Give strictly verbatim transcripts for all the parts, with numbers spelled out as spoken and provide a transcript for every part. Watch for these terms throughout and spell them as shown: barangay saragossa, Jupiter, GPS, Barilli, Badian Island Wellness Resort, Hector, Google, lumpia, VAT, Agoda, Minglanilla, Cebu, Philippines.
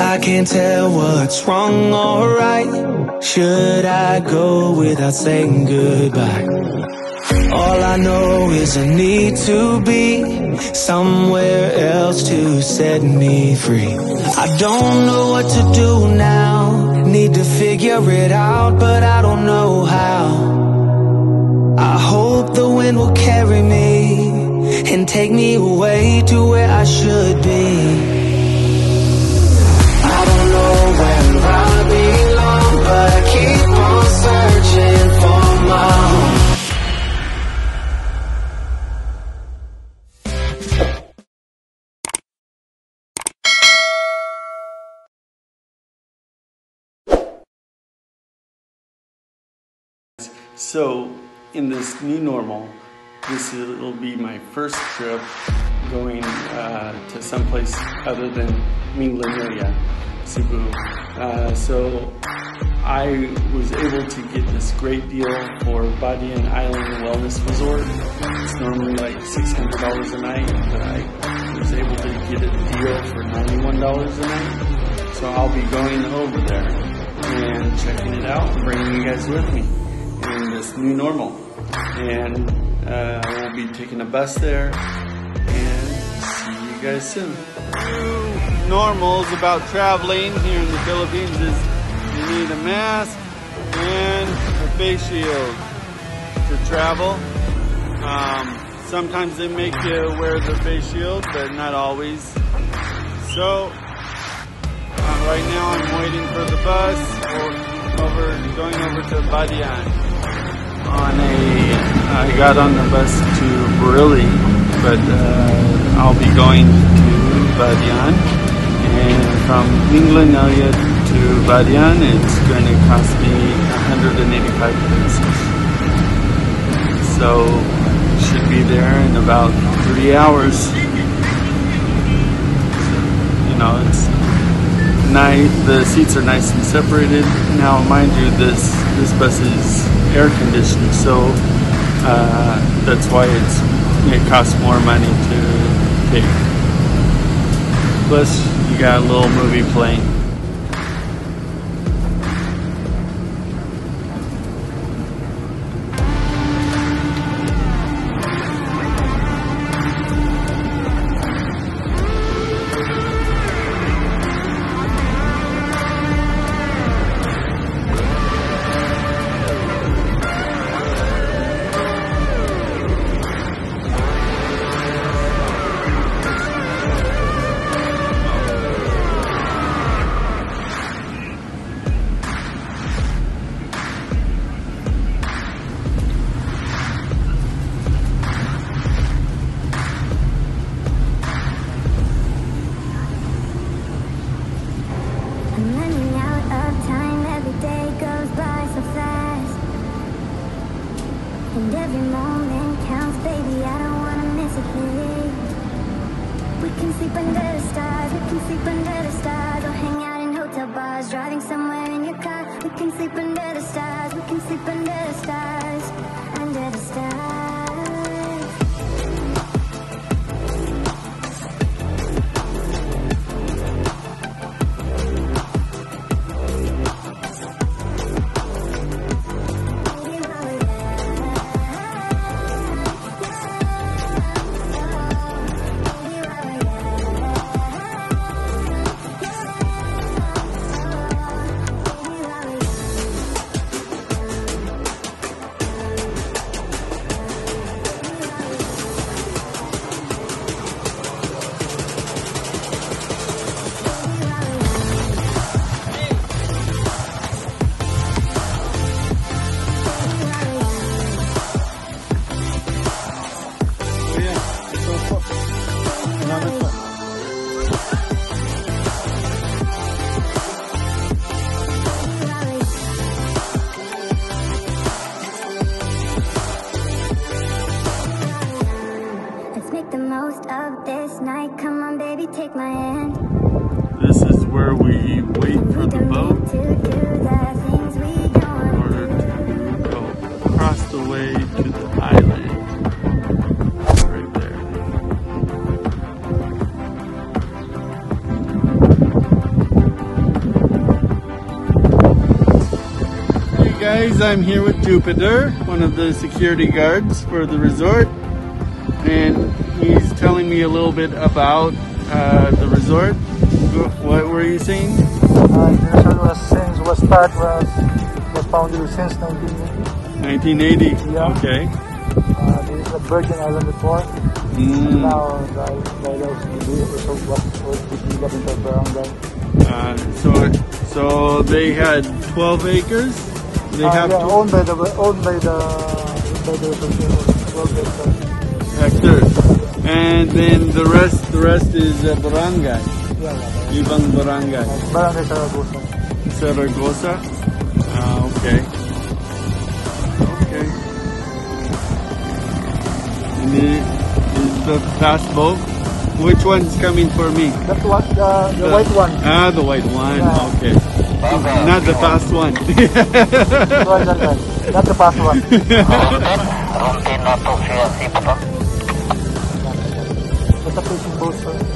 I can't tell what's wrong or right. Should I go without saying goodbye? All I know is I need to be somewhere else to set me free. I don't know what to do now. Need to figure it out, but I don't know how. I hope the wind will carry me and take me away to where I should be. So in this new normal, this will be my first trip going uh, to someplace other than Minglanilla, Cebu. Uh, so I was able to get this great deal for Badian Island Wellness Resort. It's normally like six hundred dollars a night, but I was able to get a deal for ninety-one dollars a night. So I'll be going over there and checking it out and bringing you guys with me in this new normal. And uh, we'll be taking a bus there and see you guys soon. New normals about traveling here in the Philippines is you need a mask and a face shield to travel. Um, sometimes they make you wear the face shield, but not always. So uh, right now I'm waiting for the bus or over, going over to Badian. On a, I got on the bus to Barilli, but uh, I'll be going to Badian, and from Minglanilla to Badian, it's going to cost me one hundred eighty-five pesos. So should be there in about three hours. So, you know, it's nice. The seats are nice and separated. Now, mind you, this this bus is air conditioned, so uh, that's why it's it costs more money to take. Plus, you got a little movie playing. And every moment counts, baby, I don't want to miss a thing. We can sleep under the stars, we can sleep under the stars, or hang out in hotel bars, driving somewhere in your car. We can sleep under the stars, we can sleep under the stars, under the stars. This is where we wait for the boat in order to go across the way to the island. Right there. guys, I'm here with Jupiter, one of the security guards for the resort, and he's telling me a little bit about uh, the resort. What were you saying? Uh, the resort was since was start was was founded since nineteen eighty. nineteen eighty. Yeah. Okay. Uh, this is a Badian Island before. Mm. And now the island was developed into a barangay. Uh, so, so they had twelve acres. They uh, have yeah, owned by the owned by the by the twelve acres. Hector, and then the rest the rest is uh, barangay. Yeah, yeah, yeah. Ibang barangay. Uh, barangay Saragossa. Saragossa. Uh, okay. Okay. And is the fast boat? Which one's coming for me? That one, uh, the, the white one. Ah, the white one. Yeah. Okay. Baba. Not the fast one. Not the fast one.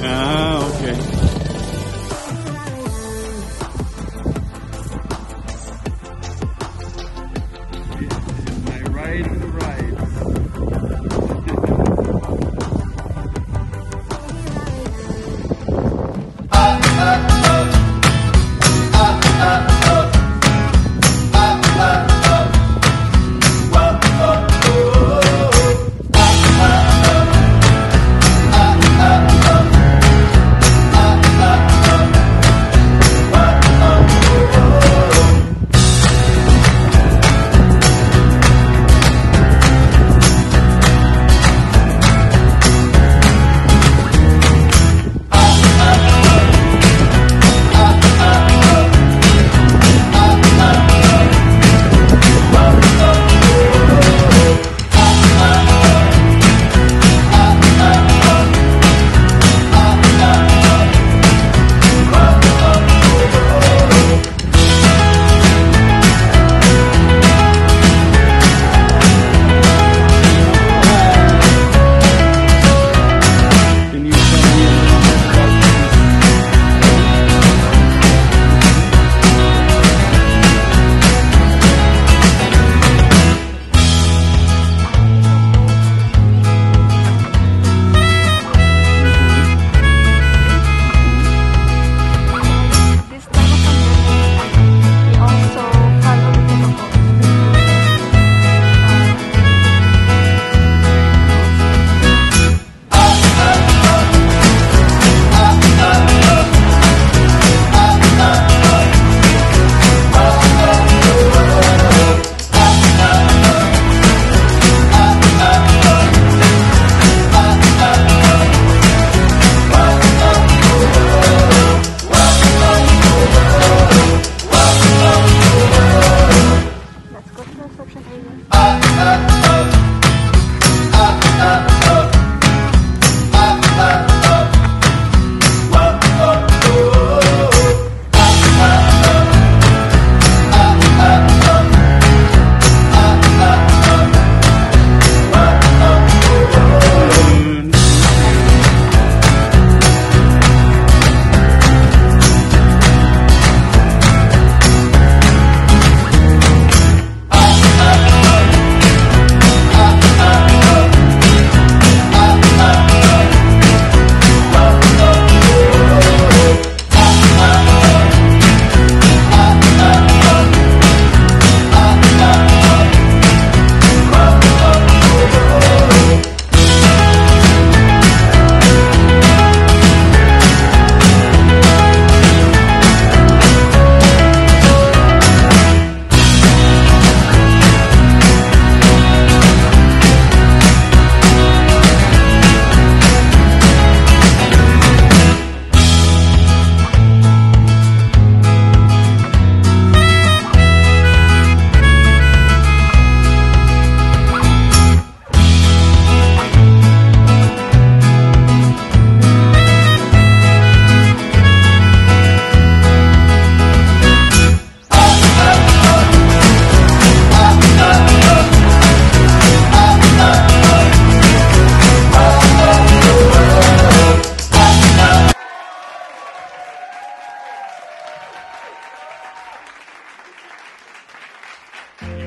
Ah, okay. My ride to the ride.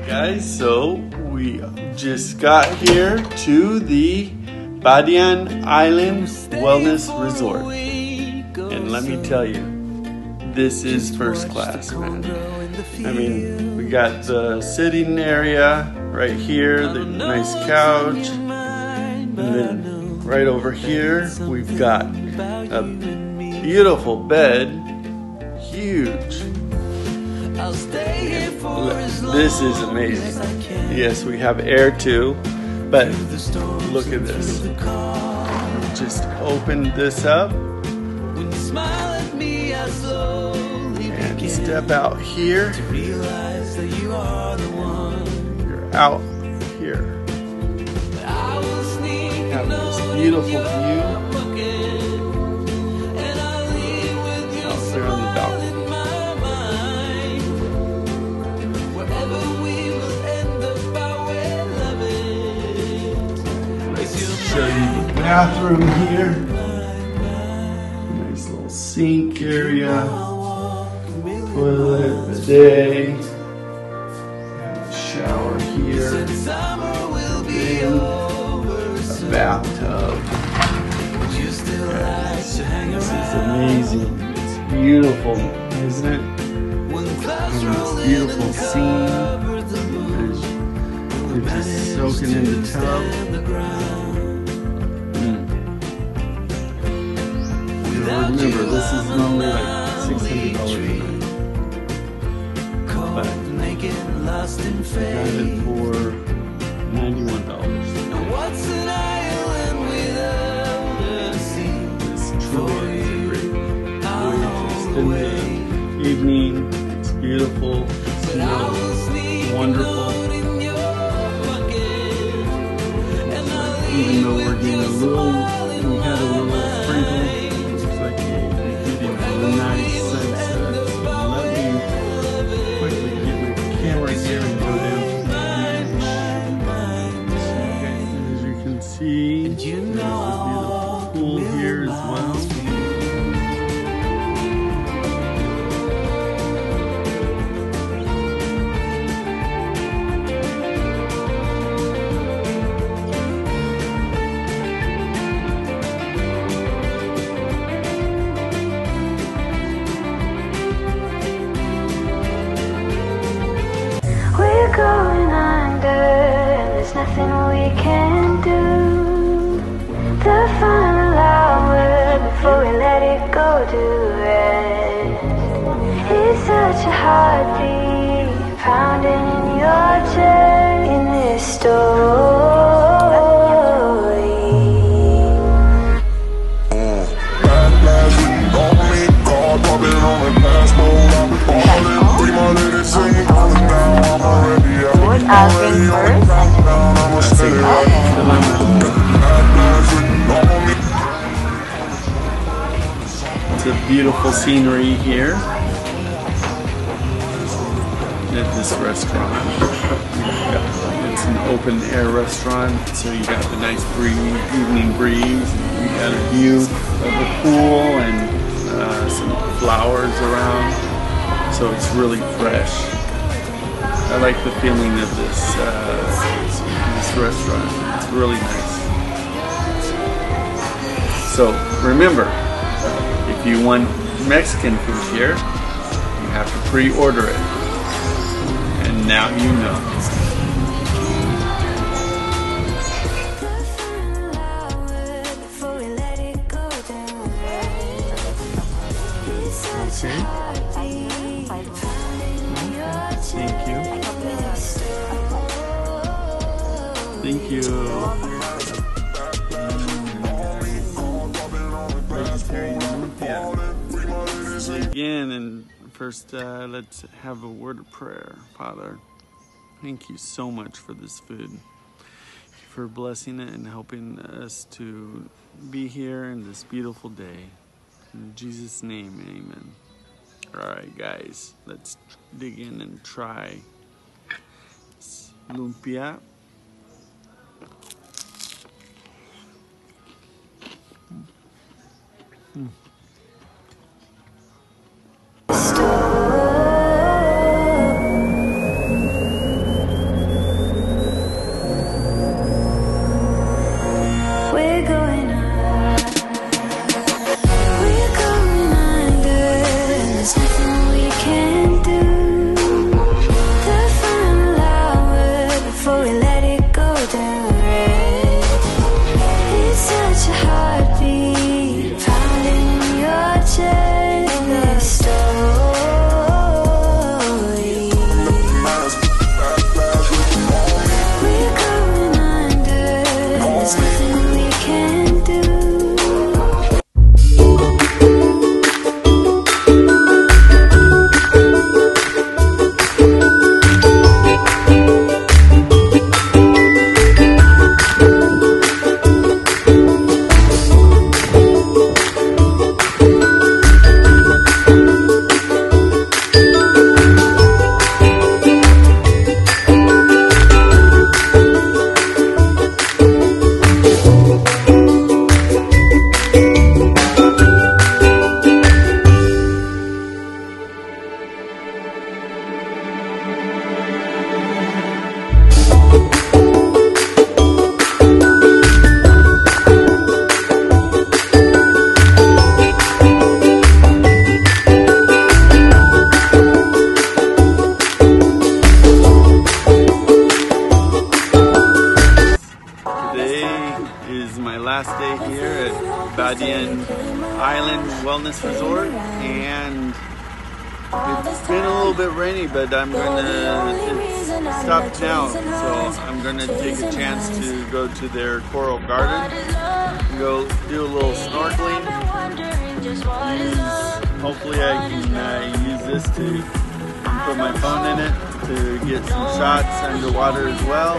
guys, so we just got here to the Badian Island Wellness Resort, and let me tell you, this is first class, man. I mean, we got the sitting area right here, the nice couch, and then right over here we've got a beautiful bed, huge. I'll stay here for as long. This is amazing. Yes, we have air too, but look at this. Just open this up and step out here. You're out here. Have this beautiful view out there on the balcony. Bathroom here, nice little sink area, toilet, bidet, shower here, and a bathtub. Yes, this is amazing. It's beautiful, isn't it? And this beautiful scene. We're just soaking in the tub. Remember, this is normally like six hundred dollars a night. But I got it for ninety-one dollars. Now what's an island without a sea? This drawer is a great way to spend the evening. It's beautiful, it's snow, wonderful. Even though we're getting a little, we had a little sprinkle. Nice sunset. Let me quickly get the camera here and go down to the beach. As you can see, there's a beautiful pool here as well. Nothing we can do. The final hour before we let it go to rest. It's such a heartbeat pounding in your chest. In this story, what I've been first. It's a beautiful scenery here at this restaurant. It's an open air restaurant, so you got the nice breeze, evening breeze. You got a view of the pool and uh, some flowers around, so it's really fresh. I like the feeling of this, uh, this restaurant. It's really nice. So remember, if you want Mexican food here, you have to pre-order it. And now you know. Thank you. Mm-hmm. Again, and first uh, let's have a word of prayer. Father, thank you so much for this food, for blessing it and helping us to be here in this beautiful day. In Jesus' name, amen. All right, guys, let's dig in and try lumpia. Mm. Badian Island Wellness Resort, and it's been a little bit rainy, but I'm gonna, it's stopped now, so I'm gonna take a chance to go to their coral garden, go do a little snorkeling, and hopefully I can uh, use this to put my phone in it to get some shots underwater as well,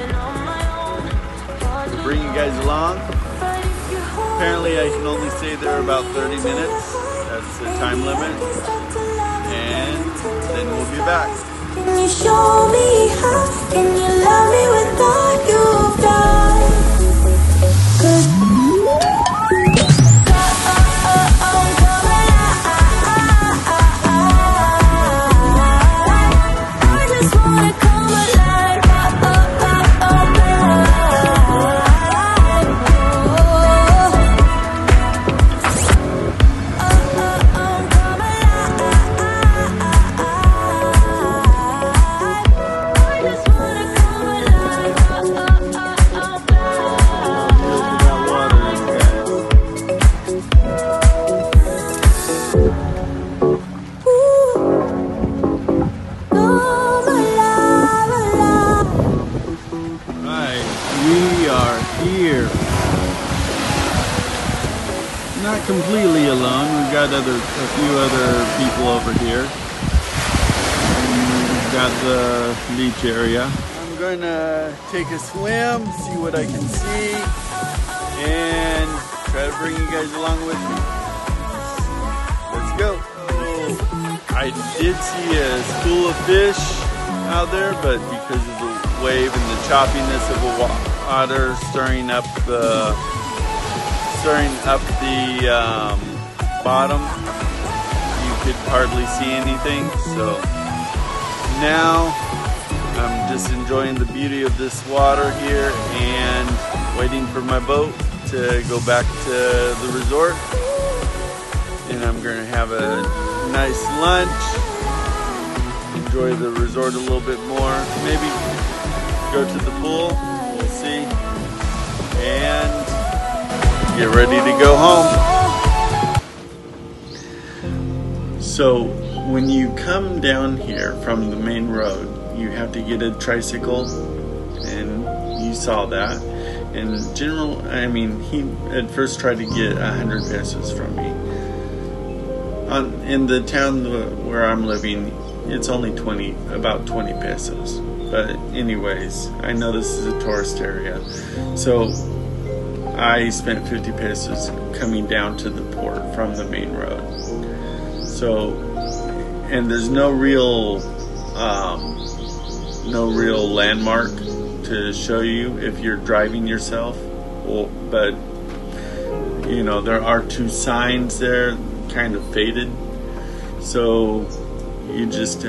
to bring you guys along. Apparently I can only stay there about thirty minutes, that's the time limit, and then we'll be back. Can you show me how? Can you love me without you've done? Not completely alone. We've got other, a few other people over here. And we've got the beach area. I'm going to take a swim, see what I can see, and try to bring you guys along with me. Let's go. Oh, I did see a school of fish out there, but because of the wave and the choppiness of the water stirring up the stirring up the um, bottom, you could hardly see anything. So now I'm just enjoying the beauty of this water here and waiting for my boat to go back to the resort, and I'm gonna have a nice lunch, enjoy the resort a little bit more, maybe go to the pool, we'll see, and get ready to go home. So when you come down here from the main road, you have to get a tricycle, and you saw that. And general, I mean, he at first tried to get a hundred pesos from me. On, in the town where I'm living, it's only twenty, about twenty pesos. But anyways, I know this is a tourist area, so I spent fifty pesos coming down to the port from the main road. So, and there's no real, um, no real landmark to show you if you're driving yourself. Well, but, you know, there are two signs there, kind of faded. So you just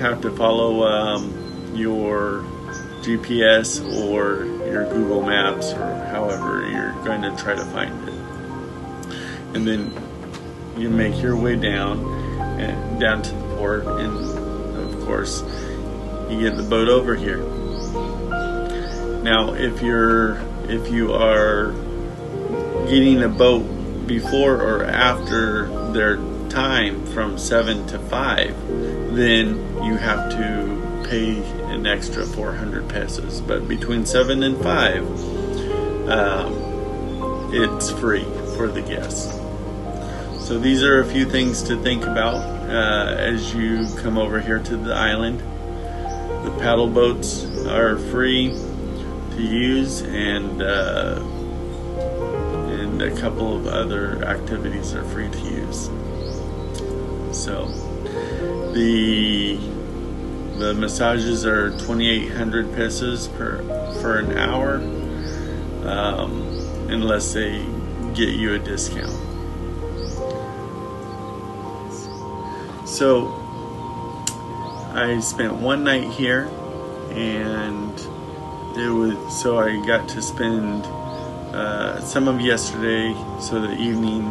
have to follow um, your G P S or your Google Maps, or however you're going to try to find it. And then you make your way down and down to the port, and of course you get the boat over here. Now if you're if you are getting a boat before or after their time from seven to five, then you have to pay an extra four hundred pesos, but between seven and five, um, it's free for the guests. So these are a few things to think about uh, as you come over here to the island. The paddle boats are free to use, and uh, and a couple of other activities are free to use. So the The massages are twenty-eight hundred pesos per for an hour, um, unless they get you a discount. So I spent one night here, and it was so I got to spend uh, some of yesterday, so the evening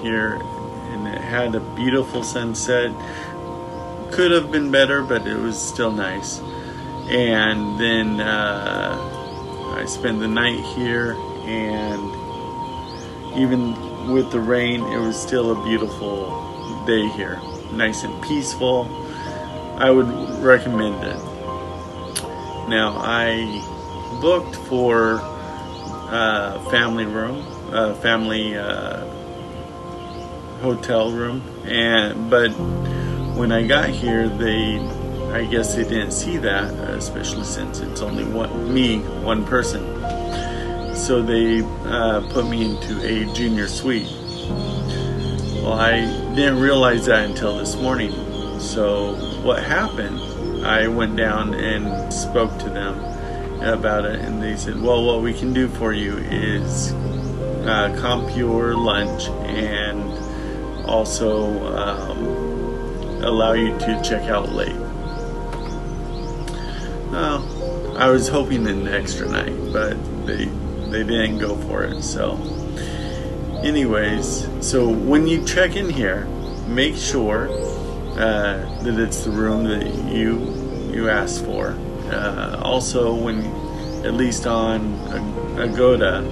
here, and it had a beautiful sunset. Could have been better, but it was still nice. And then uh, I spent the night here, and even with the rain, it was still a beautiful day here. Nice and peaceful. I would recommend it. Now, I booked for uh, family room, uh, family uh, hotel room, and but when I got here, they, I guess they didn't see that, especially since it's only one, me, one person. So they uh, put me into a junior suite. Well, I didn't realize that until this morning. So what happened? I went down and spoke to them about it, and they said, well, what we can do for you is uh, comp your lunch and also um, allow you to check out late. Well, I was hoping an extra night, but they they didn't go for it. So anyways, so when you check in here, make sure uh, that it's the room that you you asked for. Uh, also, when at least on Agoda,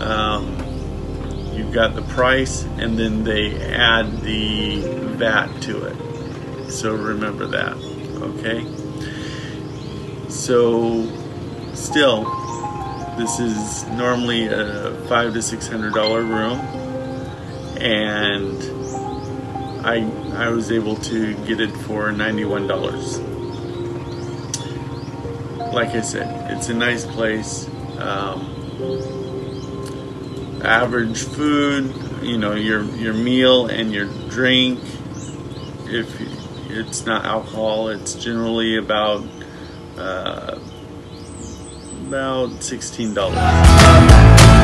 um, you've got the price, and then they add the V A T to it. So remember that, okay? So still, this is normally a five to six hundred dollar room, and I I was able to get it for ninety one dollars. Like I said, it's a nice place. Um, average food, you know, your your meal and your drink. If it's not alcohol, it's generally about uh, about sixteen dollars.